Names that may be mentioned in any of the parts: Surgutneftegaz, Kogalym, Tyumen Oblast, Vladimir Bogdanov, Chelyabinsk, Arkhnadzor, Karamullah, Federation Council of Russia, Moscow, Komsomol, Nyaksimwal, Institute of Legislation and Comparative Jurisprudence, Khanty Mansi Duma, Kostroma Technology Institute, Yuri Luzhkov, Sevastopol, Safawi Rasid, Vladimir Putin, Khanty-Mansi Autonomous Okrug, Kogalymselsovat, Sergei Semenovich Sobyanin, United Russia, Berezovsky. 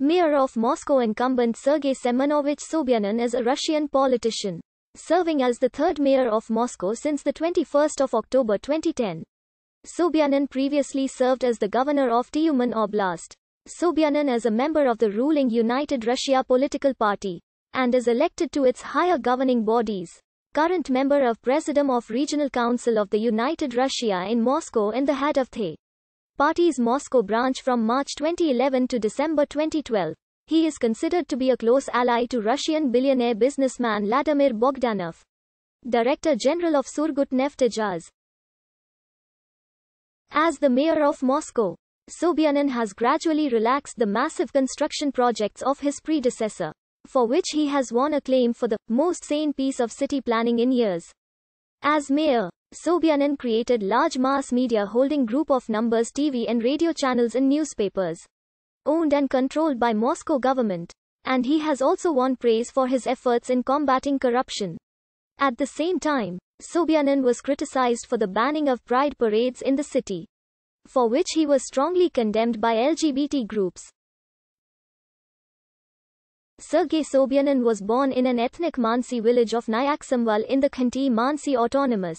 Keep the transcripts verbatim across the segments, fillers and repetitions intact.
Mayor of Moscow. Incumbent Sergei Semenovich Sobyanin is a Russian politician, serving as the third mayor of Moscow since the twenty-first of October twenty ten. Sobyanin previously served as the governor of Tyumen Oblast. Sobyanin is a member of the ruling United Russia political party and is elected to its higher governing bodies. Current member of Presidium of Regional Council of the United Russia in Moscow and the head of the party's Moscow branch from March twenty eleven to December twenty twelve. He is considered to be a close ally to Russian billionaire businessman Vladimir Bogdanov. Director General of Surgutneftegaz. As the mayor of Moscow, Sobyanin has gradually relaxed the massive construction projects of his predecessor, for which he has won acclaim for the most sane piece of city planning in years. As mayor, Sobyanin created large mass media holding group of numbers T V and radio channels and newspapers, owned and controlled by Moscow government, and he has also won praise for his efforts in combating corruption. At the same time, Sobyanin was criticized for the banning of pride parades in the city, for which he was strongly condemned by L G B T groups. Sergei Sobyanin was born in an ethnic Mansi village of Nyaksimwal in the Khanty Mansi Autonomous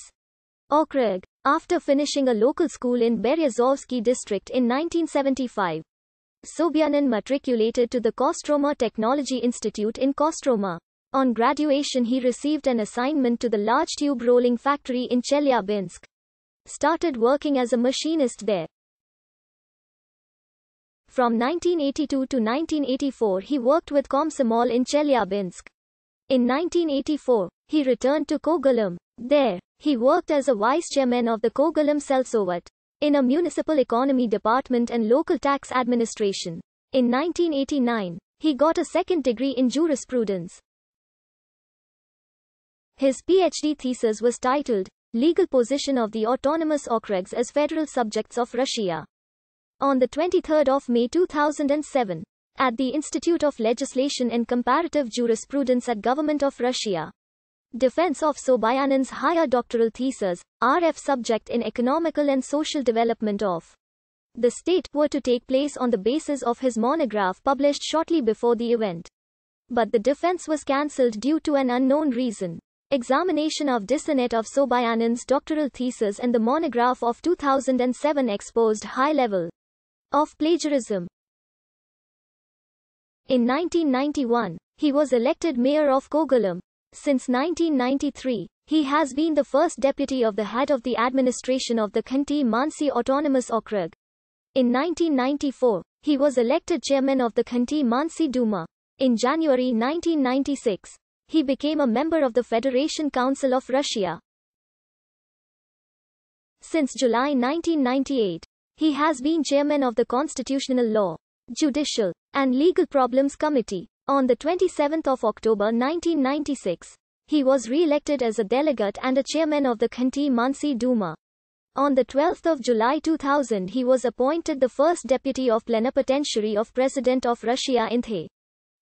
Okrug, after finishing a local school in Berezovsky district in nineteen seventy-five. Sobyanin matriculated to the Kostroma Technology Institute in Kostroma. On graduation, he received an assignment to the large tube rolling factory in Chelyabinsk. Started working as a machinist there. From nineteen eighty-two to nineteen eighty-four, he worked with Komsomol in Chelyabinsk. In nineteen eighty-four, he returned to Kogalym. There, he worked as a vice chairman of the Kogalymselsovat in a municipal economy department and local tax administration. In nineteen eighty-nine, he got a second degree in jurisprudence. His PhD thesis was titled, Legal Position of the Autonomous Okrugs as Federal Subjects of Russia. On the twenty-third of May two thousand seven, at the Institute of Legislation and Comparative Jurisprudence at Government of Russia. Defense of Sobyanin's higher doctoral thesis, R F subject in economical and social development of the state, were to take place on the basis of his monograph published shortly before the event. But the defense was cancelled due to an unknown reason. Examination of dissonate of Sobyanin's doctoral thesis and the monograph of two thousand seven exposed high level of plagiarism. In nineteen ninety-one, he was elected mayor of Kogalym. Since nineteen ninety-three, he has been the first deputy of the head of the administration of the Khanty Mansi Autonomous Okrug. In nineteen ninety-four, he was elected chairman of the Khanty Mansi Duma. In January nineteen ninety-six, he became a member of the Federation Council of Russia. Since July nineteen ninety-eight, he has been chairman of the Constitutional Law, Judicial, and Legal Problems Committee. On the twenty-seventh of October nineteen ninety-six, he was re-elected as a delegate and a chairman of the Khanty Mansi Duma. On the twelfth of July two thousand, he was appointed the first deputy of plenipotentiary of President of Russia in the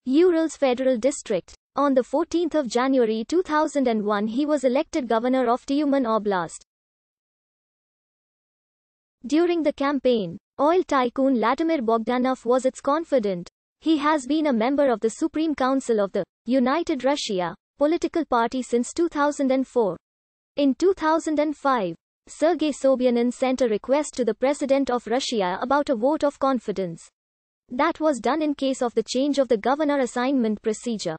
Urals Federal District. On the fourteenth of January two thousand one, he was elected governor of Tyumen Oblast. During the campaign, oil tycoon Vladimir Bogdanov was its confidant. He has been a member of the Supreme Council of the United Russia political party since two thousand four. In two thousand five, Sergei Sobyanin sent a request to the President of Russia about a vote of confidence. That was done in case of the change of the governor assignment procedure.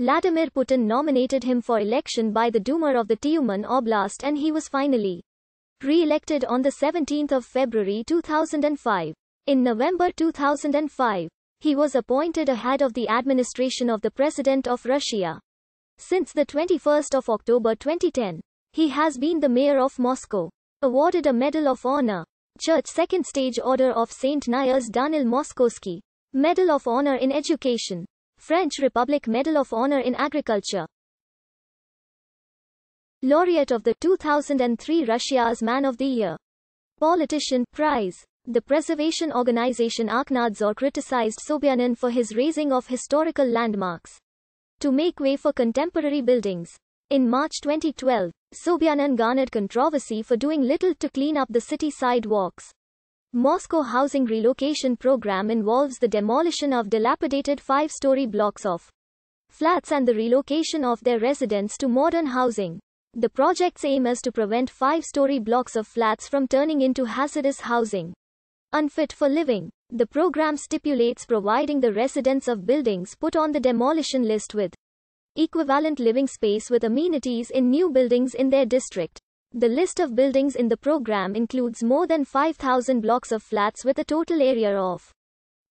Vladimir Putin nominated him for election by the Duma of the Tyumen Oblast, and he was finally re-elected on the seventeenth of February two thousand five. In November two thousand five, he was appointed a head of the administration of the President of Russia. Since the twenty-first of October twenty ten, he has been the mayor of Moscow. Awarded a Medal of Honor, Church Second Stage Order of Saint Niers Danil Moskowski, Medal of Honor in Education, French Republic Medal of Honor in Agriculture. Laureate of the two thousand three Russia's Man of the Year Politician Prize. The preservation organization Arkhnadzor criticized Sobyanin for his raising of historical landmarks to make way for contemporary buildings. In March twenty twelve, Sobyanin garnered controversy for doing little to clean up the city sidewalks. Moscow housing relocation program involves the demolition of dilapidated five-story blocks of flats and the relocation of their residents to modern housing. The project's aim is to prevent five-story blocks of flats from turning into hazardous housing, unfit for living. The program stipulates providing the residents of buildings put on the demolition list with equivalent living space with amenities in new buildings in their district. The list of buildings in the program includes more than five thousand blocks of flats with a total area of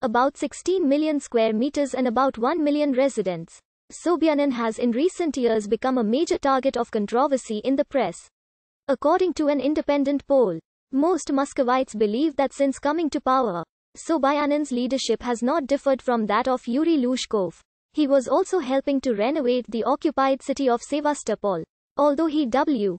about sixteen million square meters and about one million residents. Sobyanin has in recent years become a major target of controversy in the press. According to an independent poll, most Muscovites believe that since coming to power, Sobyanin's leadership has not differed from that of Yuri Luzhkov. He was also helping to renovate the occupied city of Sevastopol. Although he w.